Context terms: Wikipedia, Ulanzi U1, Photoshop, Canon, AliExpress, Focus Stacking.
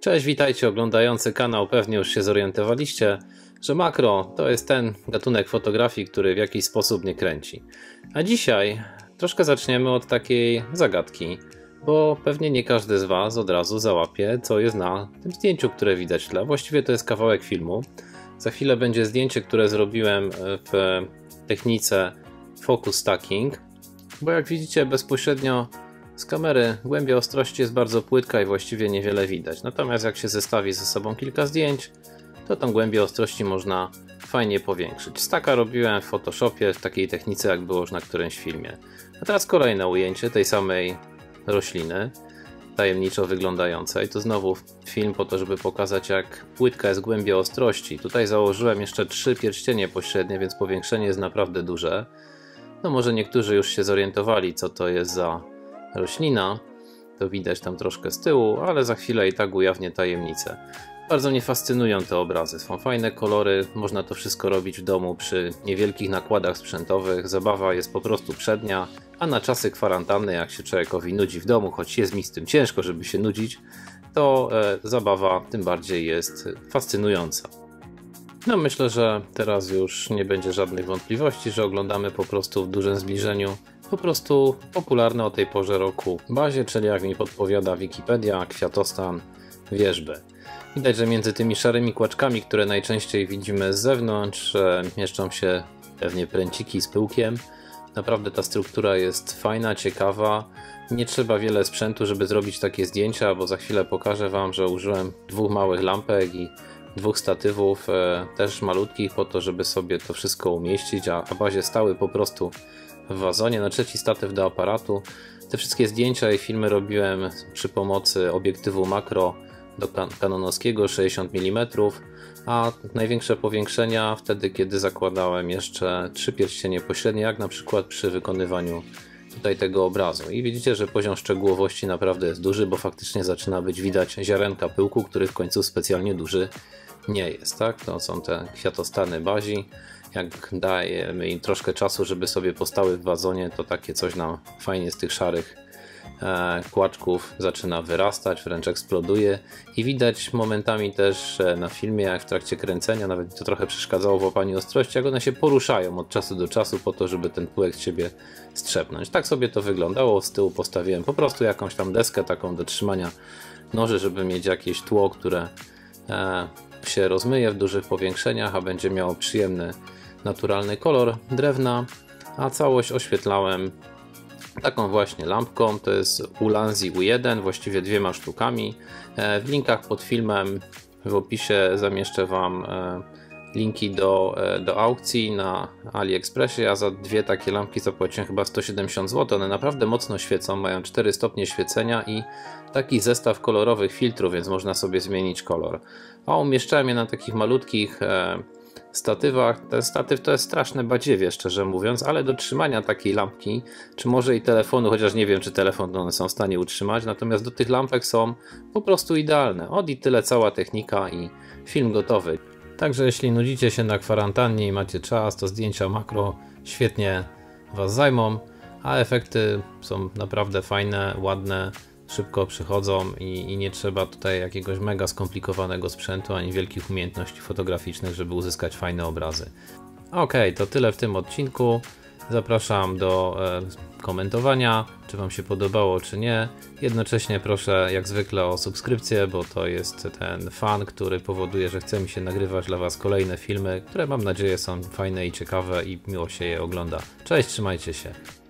Cześć, witajcie oglądający kanał. Pewnie już się zorientowaliście, że makro to jest ten gatunek fotografii, który w jakiś sposób nie kręci. A dzisiaj troszkę zaczniemy od takiej zagadki, bo pewnie nie każdy z Was od razu załapie, co jest na tym zdjęciu, które widać w tle. Właściwie to jest kawałek filmu. Za chwilę będzie zdjęcie, które zrobiłem w technice Focus Stacking, bo jak widzicie bezpośrednio z kamery głębia ostrości jest bardzo płytka i właściwie niewiele widać. Natomiast jak się zestawi ze sobą kilka zdjęć, to tą głębię ostrości można fajnie powiększyć. Stacka robiłem w Photoshopie w takiej technice, jak było już na którymś filmie. A teraz kolejne ujęcie tej samej rośliny, tajemniczo wyglądającej. To znowu film po to, żeby pokazać, jak płytka jest głębia ostrości. Tutaj założyłem jeszcze 3 pierścienie pośrednie, więc powiększenie jest naprawdę duże. No może niektórzy już się zorientowali, co to jest za roślina. To widać tam troszkę z tyłu, ale za chwilę i tak ujawnię tajemnicę. Bardzo mnie fascynują te obrazy, są fajne kolory, można to wszystko robić w domu przy niewielkich nakładach sprzętowych, zabawa jest po prostu przednia, a na czasy kwarantanny, jak się człowiekowi nudzi w domu, choć jest mi z tym ciężko, żeby się nudzić, to zabawa tym bardziej jest fascynująca. No myślę, że teraz już nie będzie żadnych wątpliwości, że oglądamy po prostu w dużym zbliżeniu po prostu popularne o tej porze roku bazie, czyli jak mi podpowiada Wikipedia, kwiatostan, wierzby. Widać, że między tymi szarymi kłaczkami, które najczęściej widzimy z zewnątrz, mieszczą się pewnie pręciki z pyłkiem. Naprawdę ta struktura jest fajna, ciekawa. Nie trzeba wiele sprzętu, żeby zrobić takie zdjęcia, bo za chwilę pokażę Wam, że użyłem 2 małych lampek i 2 statywów, też malutkich, po to, żeby sobie to wszystko umieścić, a bazie stały po prostu w wazonie. Na trzeci statyw do aparatu. Te wszystkie zdjęcia i filmy robiłem przy pomocy obiektywu makro do kanonowskiego 60 mm, a największe powiększenia wtedy, kiedy zakładałem jeszcze 3 pierścienie pośrednie, jak na przykład przy wykonywaniu tutaj tego obrazu. I widzicie, że poziom szczegółowości naprawdę jest duży, bo faktycznie zaczyna być widać ziarenka pyłku, który w końcu specjalnie duży nie jest, tak? To są te kwiatostany bazi. Jak dajemy im troszkę czasu, żeby sobie postały w wazonie, to takie coś nam fajnie z tych szarych kłaczków zaczyna wyrastać, wręcz eksploduje i widać momentami też na filmie, jak w trakcie kręcenia, nawet to trochę przeszkadzało w łapaniu ostrości, jak one się poruszają od czasu do czasu po to, żeby ten pyłek z siebie strzepnąć. Tak sobie to wyglądało, z tyłu postawiłem po prostu jakąś tam deskę taką do trzymania noży, żeby mieć jakieś tło, które się rozmyje w dużych powiększeniach, a będzie miało przyjemny, naturalny kolor drewna, a całość oświetlałem taką właśnie lampką, to jest Ulanzi U1, właściwie 2 sztukami. W linkach pod filmem w opisie zamieszczę Wam linki do aukcji na AliExpressie. Ja za 2 takie lampki zapłaciłem chyba 170 zł. One naprawdę mocno świecą, mają 4 stopnie świecenia i taki zestaw kolorowych filtrów, więc można sobie zmienić kolor. A umieszczałem je na takich malutkich statywach. Ten statyw to jest straszne badziewie, szczerze mówiąc, ale do trzymania takiej lampki, czy może i telefonu, chociaż nie wiem, czy telefon one są w stanie utrzymać, natomiast do tych lampek są po prostu idealne. Od i tyle cała technika i film gotowy. Także jeśli nudzicie się na kwarantannie i macie czas, to zdjęcia makro świetnie Was zajmą, a efekty są naprawdę fajne, ładne, szybko przychodzą i nie trzeba tutaj jakiegoś mega skomplikowanego sprzętu ani wielkich umiejętności fotograficznych, żeby uzyskać fajne obrazy. Ok, to tyle w tym odcinku. Zapraszam do komentowania, czy Wam się podobało, czy nie. Jednocześnie proszę jak zwykle o subskrypcję, bo to jest ten fan, który powoduje, że chce mi się nagrywać dla Was kolejne filmy, które mam nadzieję są fajne i ciekawe i miło się je ogląda. Cześć, trzymajcie się.